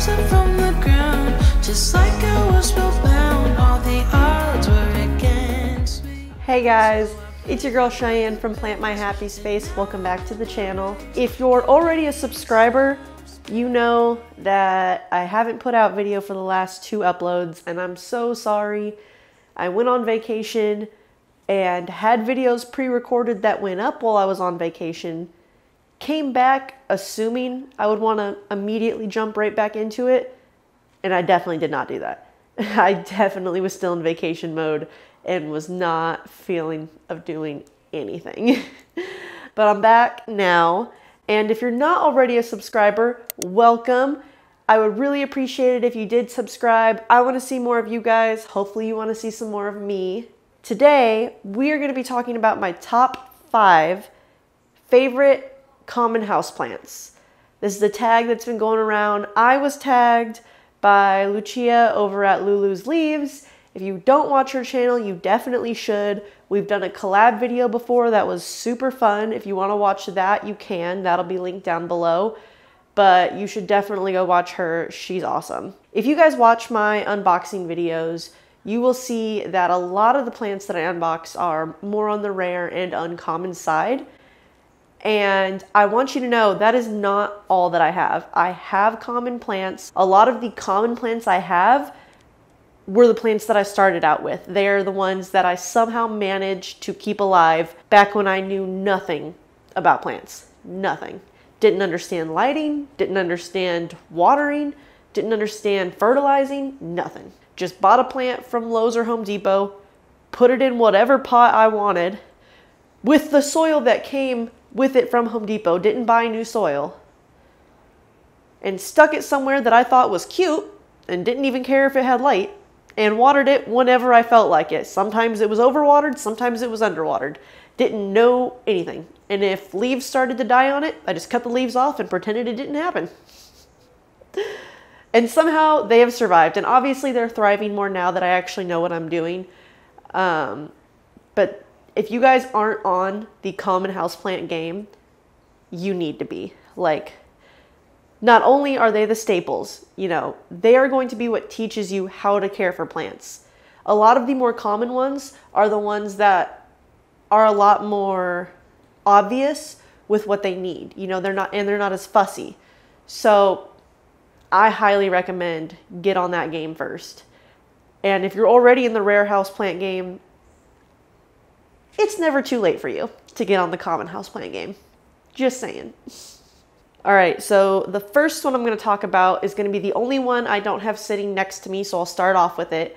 rose up from the ground, just like I was spellbound. All the odds were against me. Hey guys, it's your girl Cheyenne from Plant My Happy Space. Welcome back to the channel. If you're already a subscriber, you know that I haven't put out video for the last two uploads, and I'm so sorry. I went on vacation and had videos pre-recorded that went up while I was on vacation. Came back assuming I would want to immediately jump right back into it, and I definitely did not do that. I definitely was still in vacation mode and was not feeling of doing anything. But I'm back now, and if you're not already a subscriber, welcome. I would really appreciate it if you did subscribe. I want to see more of you guys. Hopefully you want to see some more of me. Today, we are going to be talking about my top 5 favorite common houseplants. This is the tag that's been going around. I was tagged by Lucia over at Lulu's Leaves. If you don't watch her channel, you definitely should. We've done a collab video before that was super fun. If you want to watch that, you can. That'll be linked down below. But you should definitely go watch her. She's awesome. If you guys watch my unboxing videos, you will see that a lot of the plants that I unbox are more on the rare and uncommon side. And I want you to know that is not all that I have. I have common plants. A lot of the common plants I have were the plants that I started out with. They're the ones that I somehow managed to keep alive back when I knew nothing about plants. Nothing. Didn't understand lighting, didn't understand watering, didn't understand fertilizing, nothing. Just bought a plant from Lowe's or Home Depot, put it in whatever pot I wanted with the soil that came with it from Home Depot, didn't buy new soil, and stuck it somewhere that I thought was cute and didn't even care if it had light, and watered it whenever I felt like it. Sometimes it was overwatered, sometimes it was underwatered. Didn't know anything. And if leaves started to die on it, I just cut the leaves off and pretended it didn't happen. And somehow they have survived, and obviously they're thriving more now that I actually know what I'm doing. But if you guys aren't on the common houseplant game, you need to be. Like, not only are they the staples, you know, they are going to be what teaches you how to care for plants. A lot of the more common ones are the ones that are a lot more obvious with what they need. You know, they're not as fussy. So I highly recommend get on that game first. And if you're already in the rare houseplant game, it's never too late for you to get on the common houseplant game. Just saying. All right, so the first one I'm going to talk about is going to be the only one I don't have sitting next to me, so I'll start off with it.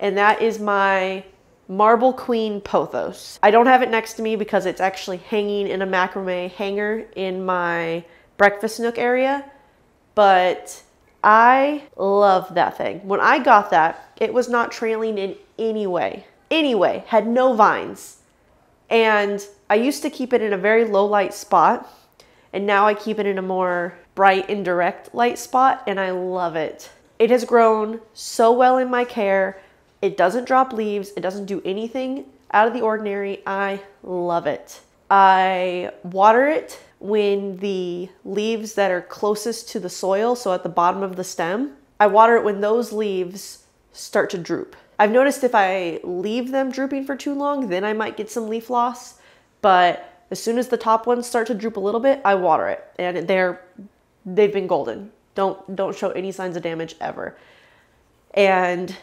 And that is my Marble Queen Pothos. I don't have it next to me because it's actually hanging in a macrame hanger in my breakfast nook area. But I love that thing. When I got that, it was not trailing in any way. Anyway, had no vines, and I used to keep it in a very low light spot, and now I keep it in a more bright and direct light spot, and I love it. It has grown so well in my care. It doesn't drop leaves. It doesn't do anything out of the ordinary. I love it. I water it when the leaves that are closest to the soil, so at the bottom of the stem, I water it when those leaves start to droop. I've noticed if I leave them drooping for too long, then I might get some leaf loss. But as soon as the top ones start to droop a little bit, I water it, and they've been golden. Don't show any signs of damage ever. And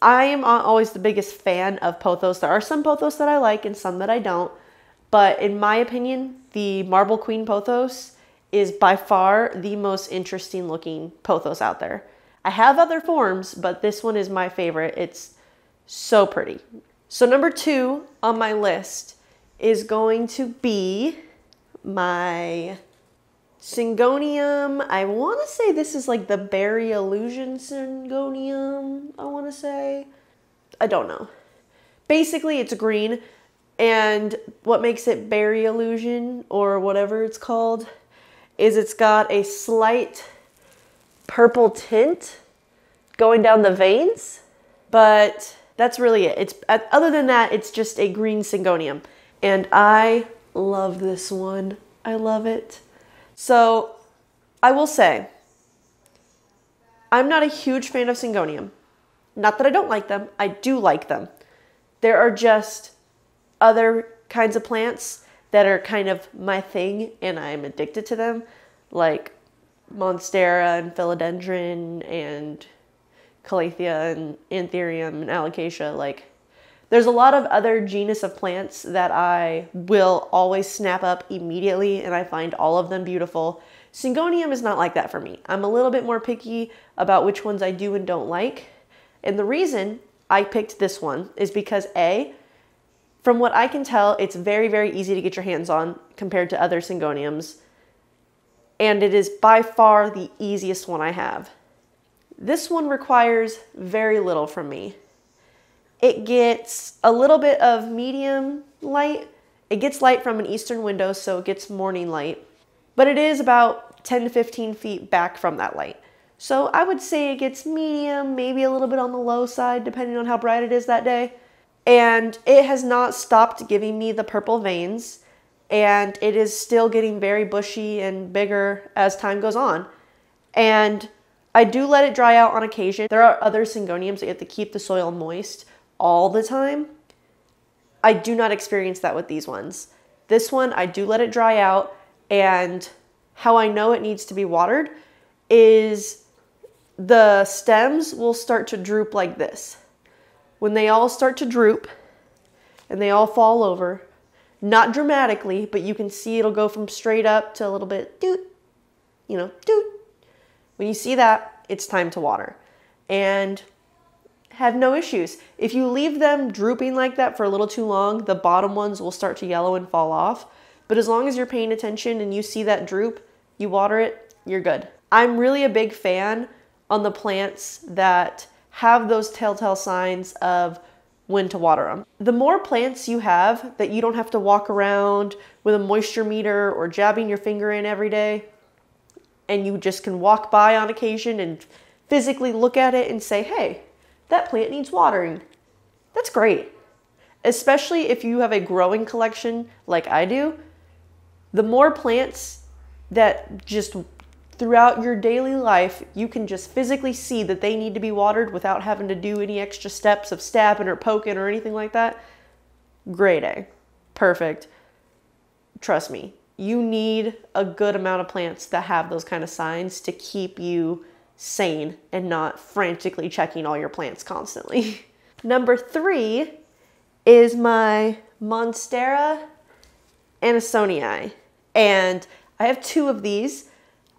I am always the biggest fan of pothos. There are some pothos that I like and some that I don't, but in my opinion, the Marble Queen Pothos is by far the most interesting looking pothos out there. I have other forms, but this one is my favorite. It's so pretty. So number 2 on my list is going to be my Syngonium. I want to say this is like the Berry Illusion Syngonium, I want to say. I don't know. Basically, it's green, and what makes it Berry Illusion, or whatever it's called, is it's got a slight purple tint going down the veins, but that's really it. It's other than that, it's just a green Syngonium, and I love this one. I love it. So I will say I'm not a huge fan of Syngonium. Not that I don't like them. I do like them. There are just other kinds of plants that are kind of my thing, and I'm addicted to them, like Monstera and philodendron and calathea and anthurium and alocasia. Like, there's a lot of other genus of plants that I will always snap up immediately, and I find all of them beautiful. Syngonium is not like that for me. I'm a little bit more picky about which ones I do and don't like. And the reason I picked this one is because A, from what I can tell, it's very, very easy to get your hands on compared to other Syngoniums. And it is by far the easiest one I have. This one requires very little from me. It gets a little bit of medium light. It gets light from an eastern window, so it gets morning light. But it is about 10 to 15 feet back from that light. So I would say it gets medium, maybe a little bit on the low side, depending on how bright it is that day. And it has not stopped giving me the purple veins. And it is still getting very bushy and bigger as time goes on. And I do let it dry out on occasion. There are other Syngoniums that you have to keep the soil moist all the time. I do not experience that with these ones. This one, I do let it dry out, and how I know it needs to be watered is the stems will start to droop like this. When they all start to droop and they all fall over, not dramatically, but you can see it'll go from straight up to a little bit doot, you know, doot. When you see that, it's time to water. And have no issues. If you leave them drooping like that for a little too long, the bottom ones will start to yellow and fall off. But as long as you're paying attention and you see that droop, you water it, you're good. I'm really a big fan on the plants that have those telltale signs of when to water them. The more plants you have that you don't have to walk around with a moisture meter or jabbing your finger in every day, and you just can walk by on occasion and physically look at it and say, hey, that plant needs watering. That's great. Especially if you have a growing collection like I do, the more plants that just throughout your daily life, you can just physically see that they need to be watered without having to do any extra steps of stabbing or poking or anything like that. Great A. Perfect. Trust me. You need a good amount of plants that have those kind of signs to keep you sane and not frantically checking all your plants constantly. Number three is my Monstera Anisonii. And I have two of these.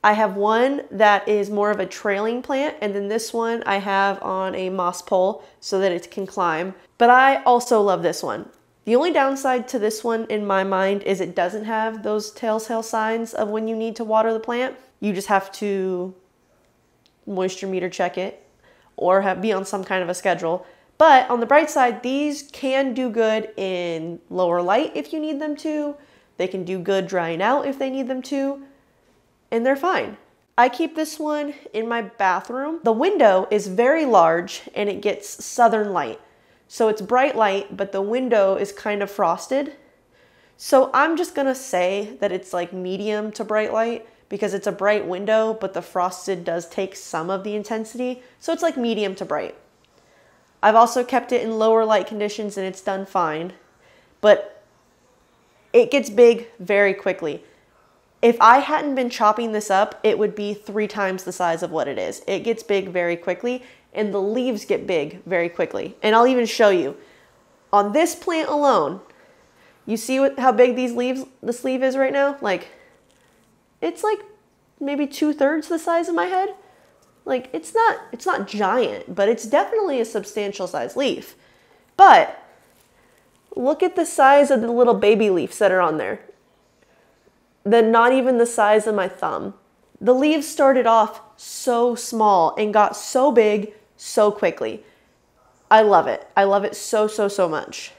I have one that is more of a trailing plant, and then this one I have on a moss pole so that it can climb. But I also love this one. The only downside to this one in my mind is it doesn't have those telltale signs of when you need to water the plant. You just have to moisture meter check it or be on some kind of a schedule. But on the bright side, these can do good in lower light if you need them to. They can do good drying out if they need them to. And they're fine. I keep this one in my bathroom. The window is very large and it gets southern light. So it's bright light, but the window is kind of frosted. So I'm just gonna say that it's like medium to bright light because it's a bright window, but the frosted does take some of the intensity. So it's like medium to bright. I've also kept it in lower light conditions and it's done fine, but it gets big very quickly. If I hadn't been chopping this up, it would be 3 times the size of what it is. It gets big very quickly, and the leaves get big very quickly. And I'll even show you. On this plant alone, you see how big these leaves, this leaf is right now? Like, it's like maybe 2/3 the size of my head. Like, it's not giant, but it's definitely a substantial size leaf. But look at the size of the little baby leaves that are on there. They're not even the size of my thumb. The leaves started off so small and got so big so quickly. I love it. I love it so, so, so much.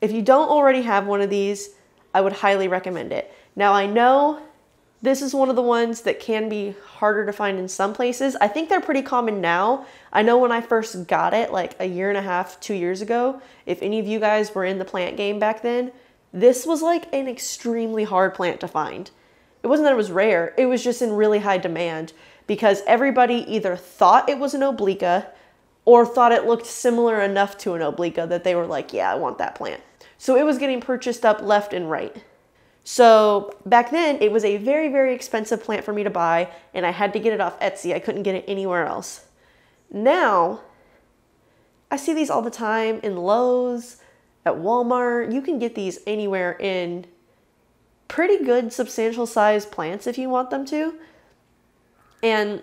If you don't already have one of these, I would highly recommend it. Now, I know this is one of the ones that can be harder to find in some places. I think they're pretty common now. I know when I first got it, like a year and a half, 2 years ago, if any of you guys were in the plant game back then, this was like an extremely hard plant to find. It wasn't that it was rare, it was just in really high demand. because everybody either thought it was an obliqua or thought it looked similar enough to an obliqua that they were like, yeah, I want that plant. So it was getting purchased up left and right. So back then it was a very, very expensive plant for me to buy, and I had to get it off Etsy. I couldn't get it anywhere else. Now I see these all the time in Lowe's, at Walmart. You can get these anywhere in pretty good substantial size plants if you want them to. And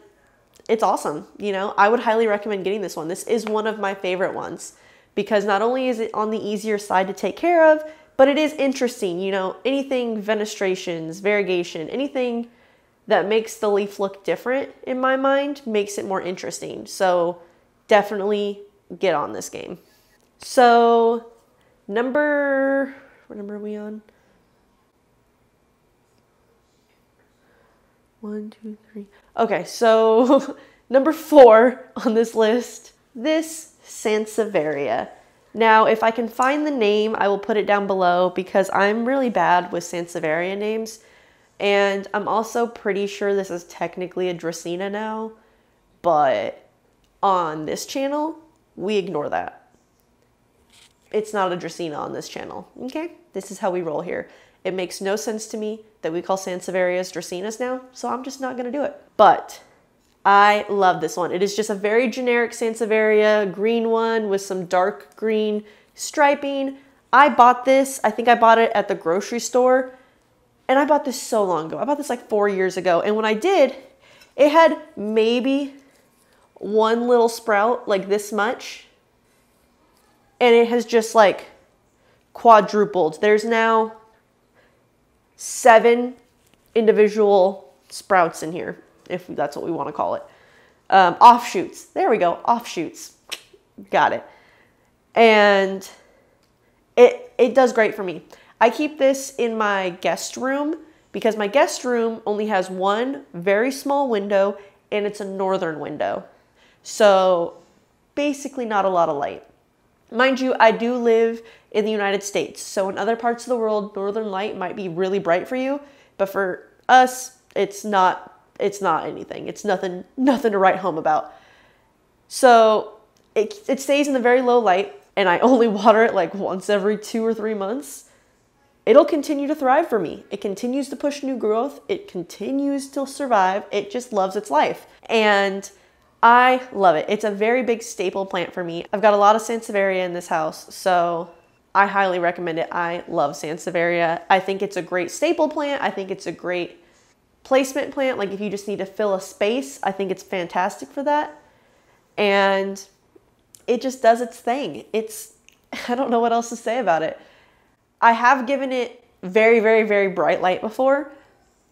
it's awesome. You know, I would highly recommend getting this one. This is one of my favorite ones because not only is it on the easier side to take care of, but it is interesting. You know, anything fenestrations, variegation, anything that makes the leaf look different in my mind makes it more interesting. So definitely get on this game. So what number are we on? 1, 2, 3. Okay, so number 4 on this list, this Sansevieria. Now, if I can find the name, I will put it down below because I'm really bad with Sansevieria names. And I'm also pretty sure this is technically a Dracaena now, but on this channel, we ignore that. It's not a Dracaena on this channel, okay? This is how we roll here. It makes no sense to me that we call Sansevierias Dracaenas now, so I'm just not going to do it. But I love this one. It is just a very generic Sansevieria, green one with some dark green striping. I bought this. I think I bought it at the grocery store, and I bought this so long ago. I bought this like 4 years ago, and when I did, it had maybe one little sprout like this much, and it has just like quadrupled. There's now 7 individual sprouts in here, if that's what we want to call it. Offshoots. There we go. Offshoots. Got it. And it does great for me. I keep this in my guest room because my guest room only has one very small window, and it's a northern window. So basically not a lot of light. Mind you, I do live in the United States, so in other parts of the world, northern light might be really bright for you, but for us, it's not anything. It's nothing to write home about. So it stays in the very low light, and I only water it like once every 2 or 3 months. It'll continue to thrive for me. It continues to push new growth. It continues to survive. It just loves its life. And I love it. It's a very big staple plant for me. I've got a lot of Sansevieria in this house, so I highly recommend it. I love Sansevieria. I think it's a great staple plant. I think it's a great placement plant. Like if you just need to fill a space, I think it's fantastic for that. And it just does its thing. I don't know what else to say about it. I have given it very, very, very bright light before.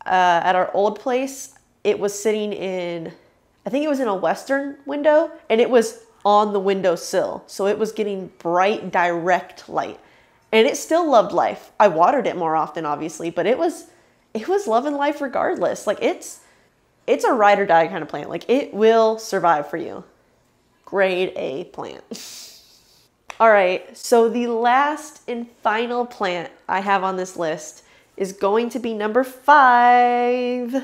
At our old place, it was sitting in, I think it was in a western window, and it was on the windowsill. So it was getting bright, direct light, and it still loved life. I watered it more often, obviously, but it was loving life regardless. Like it's a ride or die kind of plant. Like it will survive for you. Grade A plant. All right. So the last and final plant I have on this list is going to be number 5,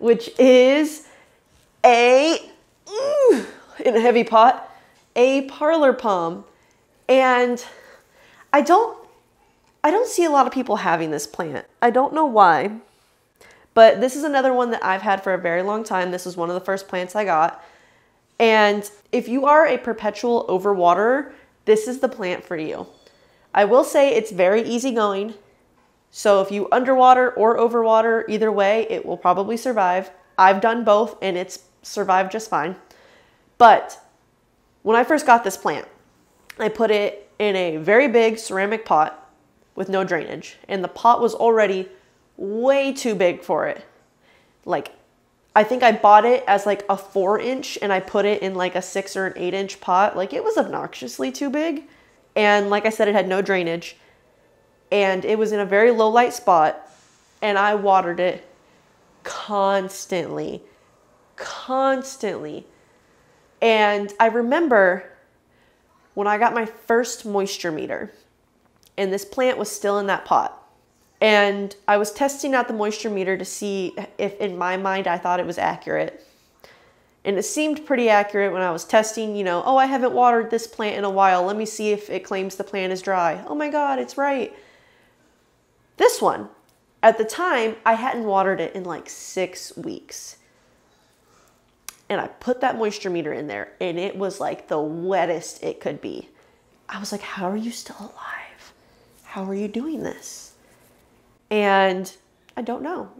which is in a heavy pot, a parlor palm. And I don't see a lot of people having this plant. I don't know why, but this is another one that I've had for a very long time. This was one of the first plants I got. And if you are a perpetual overwaterer, this is the plant for you. I will say it's very easygoing. So if you underwater or overwater, either way, it will probably survive. I've done both, and it's survived just fine. But when I first got this plant, I put it in a very big ceramic pot with no drainage, and the pot was already way too big for it. Like, I think I bought it as like a 4-inch, and I put it in like a 6 or an 8-inch pot. Like, it was obnoxiously too big. And like I said, it had no drainage, and it was in a very low light spot, and I watered it constantly. And I remember when I got my first moisture meter, and this plant was still in that pot, and I was testing out the moisture meter to see if in my mind I thought it was accurate. And it seemed pretty accurate when I was testing, you know, oh, I haven't watered this plant in a while. Let me see if it claims the plant is dry. Oh my God, it's right. This one, at the time, I hadn't watered it in like 6 weeks. And I put that moisture meter in there and it was like the wettest it could be. I was like, how are you still alive? How are you doing this? And I don't know.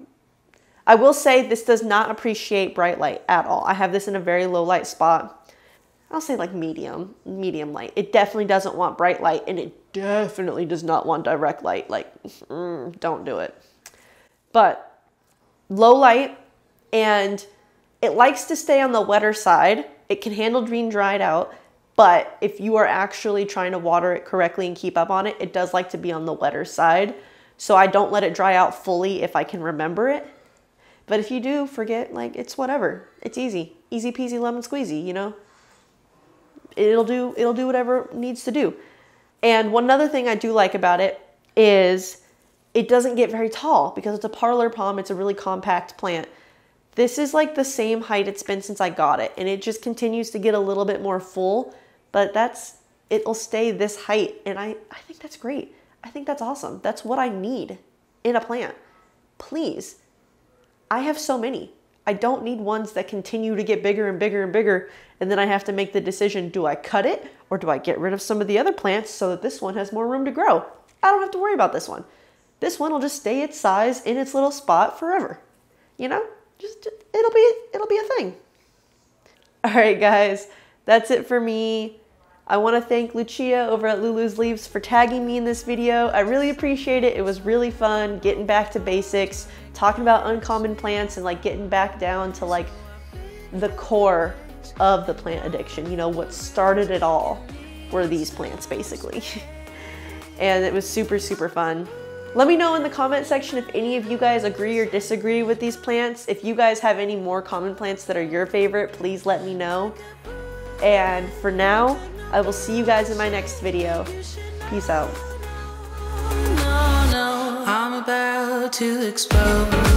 I will say this does not appreciate bright light at all. I have this in a very low light spot. I'll say like medium light. It definitely doesn't want bright light and it definitely does not want direct light. Like, don't do it. But low light, and it likes to stay on the wetter side. It can handle being dried out, but if you are actually trying to water it correctly and keep up on it, it does like to be on the wetter side. So I don't let it dry out fully if I can remember it. But if you do forget, like, it's whatever. It's easy. Easy peasy lemon squeezy, you know? It'll do whatever it needs to do. And one other thing I do like about it is it doesn't get very tall because it's a parlor palm. It's a really compact plant. This is like the same height it's been since I got it. And it just continues to get a little bit more full, but it'll stay this height. And I think that's great. I think that's awesome. That's what I need in a plant. Please. I have so many. I don't need ones that continue to get bigger and bigger and bigger, and then I have to make the decision, do I cut it or do I get rid of some of the other plants so that this one has more room to grow? I don't have to worry about this one. This one will just stay its size in its little spot forever. You know, just it'll be a thing. All right, guys, that's it for me. I want to thank Lucia over at Lulu's Leaves for tagging me in this video. I really appreciate it. It was really fun getting back to basics, talking about uncommon plants and like getting back down to like the core of the plant addiction. You know, what started it all were these plants basically. And it was super, super fun. Let me know in the comment section if any of you guys agree or disagree with these plants. If you guys have any more common plants that are your favorite, please let me know. And for now, I will see you guys in my next video. Peace out. I'm about to explode.